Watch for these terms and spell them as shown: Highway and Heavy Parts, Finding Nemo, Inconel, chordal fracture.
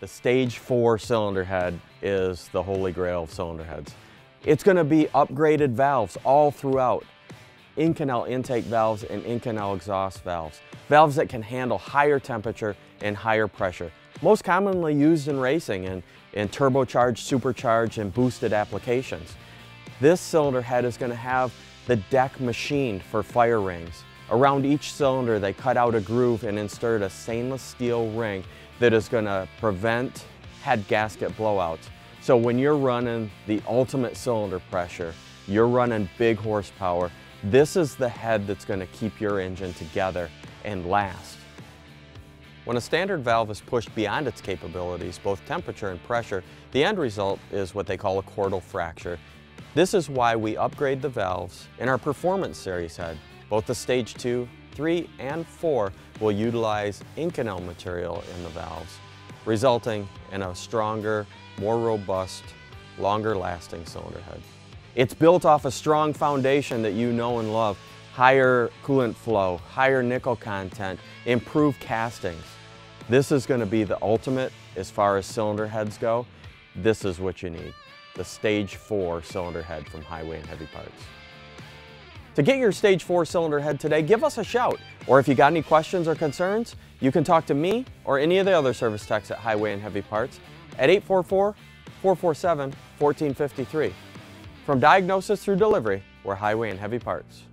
The stage 4 cylinder head is the holy grail of cylinder heads. It's going to be upgraded valves all throughout. Inconel intake valves and Inconel exhaust valves. Valves that can handle higher temperature and higher pressure. Most commonly used in racing and in turbocharged, supercharged, and boosted applications. This cylinder head is going to have the deck machined for fire rings. Around each cylinder, they cut out a groove and insert a stainless steel ring that is going to prevent head gasket blowouts. So when you're running the ultimate cylinder pressure, you're running big horsepower, this is the head that's going to keep your engine together and last. When a standard valve is pushed beyond its capabilities, both temperature and pressure, the end result is what they call a chordal fracture. This is why we upgrade the valves in our Performance Series head. Both the Stage 2, 3, and 4 will utilize Inconel material in the valves, resulting in a stronger, more robust, longer-lasting cylinder head. It's built off a strong foundation that you know and love. Higher coolant flow, higher nickel content, improved castings. This is going to be the ultimate as far as cylinder heads go. This is what you need, the Stage 4 cylinder head from Highway and Heavy Parts. To get your Stage 4 cylinder head today, give us a shout. Or if you got any questions or concerns, you can talk to me or any of the other service techs at Highway and Heavy Parts at 844-447-1453. From diagnosis through delivery, we're Highway and Heavy Parts.